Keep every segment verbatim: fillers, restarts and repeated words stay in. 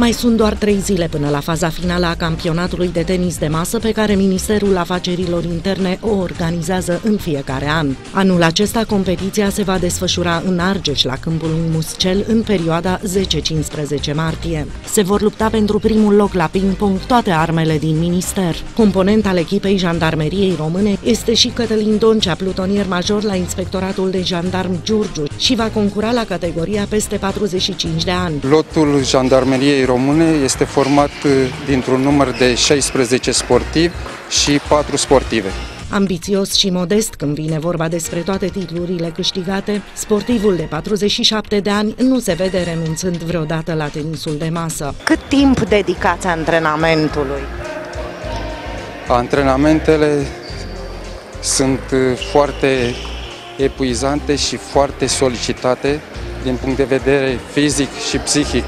Mai sunt doar trei zile până la faza finală a campionatului de tenis de masă pe care Ministerul Afacerilor Interne o organizează în fiecare an. Anul acesta, competiția se va desfășura în Argeș, la Câmpulung Muscel, în perioada zece-cincisprezece martie. Se vor lupta pentru primul loc la ping-pong toate armele din minister. Component al echipei jandarmeriei române este și Cătălin Doncea, plutonier major la Inspectoratul de Jandarmi Giurgiu, și va concura la categoria peste patruzeci și cinci de ani. Lotul jandarmeriei române este format dintr-un număr de șaisprezece sportivi și patru sportive. Ambițios și modest când vine vorba despre toate titlurile câștigate, sportivul de patruzeci și șapte de ani nu se vede renunțând vreodată la tenisul de masă. Cât timp dedicați antrenamentului? Antrenamentele sunt foarte epuizante și foarte solicitate din punct de vedere fizic și psihic.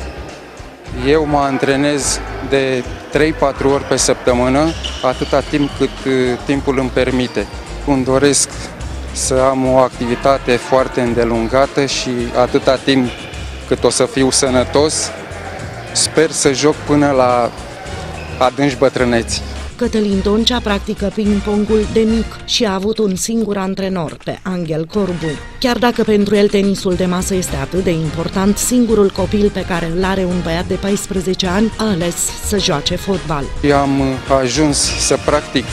Eu mă antrenez de trei-patru ori pe săptămână, atâta timp cât timpul îmi permite. Îmi doresc să am o activitate foarte îndelungată și atâta timp cât o să fiu sănătos, sper să joc până la adânci bătrâneți. Cătălin Doncea practică ping-pongul de mic și a avut un singur antrenor, pe Anghel Corbul. Chiar dacă pentru el tenisul de masă este atât de important, singurul copil pe care îl are, un băiat de paisprezece ani, a ales să joace fotbal. Eu am ajuns să practic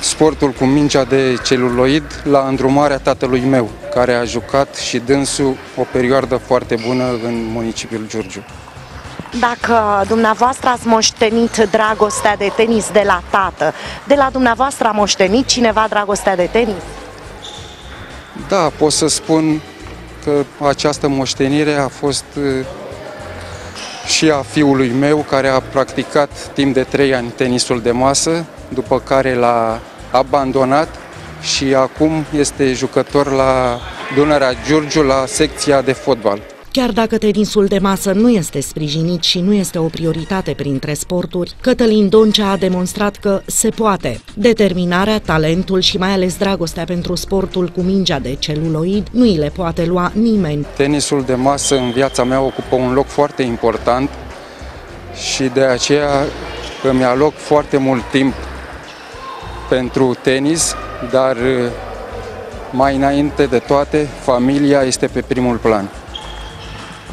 sportul cu mingea de celuloid la îndrumarea tatălui meu, care a jucat și dânsul o perioadă foarte bună în municipiul Giurgiu. Dacă dumneavoastră ați moștenit dragostea de tenis de la tată, de la dumneavoastră a moștenit cineva dragostea de tenis? Da, pot să spun că această moștenire a fost și a fiului meu, care a practicat timp de trei ani tenisul de masă, după care l-a abandonat și acum este jucător la Dunărea Giurgiu, la secția de fotbal. Chiar dacă tenisul de masă nu este sprijinit și nu este o prioritate printre sporturi, Cătălin Doncea a demonstrat că se poate. Determinarea, talentul și mai ales dragostea pentru sportul cu mingea de celuloid nu îi le poate lua nimeni. Tenisul de masă în viața mea ocupă un loc foarte important și de aceea îmi aloc foarte mult timp pentru tenis, dar mai înainte de toate, familia este pe primul plan.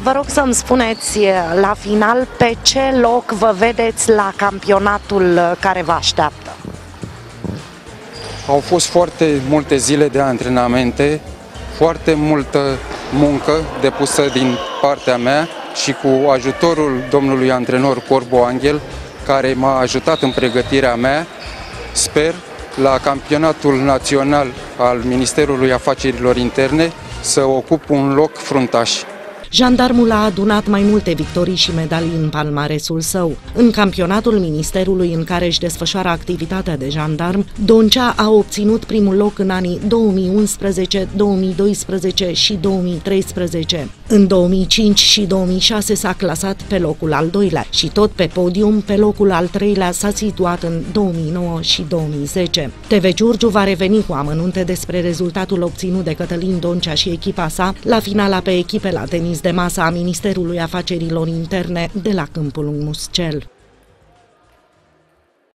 Vă rog să-mi spuneți la final pe ce loc vă vedeți la campionatul care vă așteaptă. Au fost foarte multe zile de antrenamente, foarte multă muncă depusă din partea mea și cu ajutorul domnului antrenor Corbo Anghel, care m-a ajutat în pregătirea mea. Sper la campionatul național al Ministerului Afacerilor Interne să ocup un loc fruntaș. Jandarmul a adunat mai multe victorii și medalii în palmaresul său. În campionatul ministerului în care își desfășoară activitatea de jandarm, Doncea a obținut primul loc în anii două mii unsprezece, două mii doisprezece și două mii treisprezece. În două mii cinci și două mii șase s-a clasat pe locul al doilea și tot pe podium pe locul al treilea s-a situat în două mii nouă și două mii zece. T V Giurgiu va reveni cu amănunte despre rezultatul obținut de Cătălin Doncea și echipa sa la finala pe echipe la tenis de masă a Ministerului Afacerilor Interne de la Câmpulung Muscel.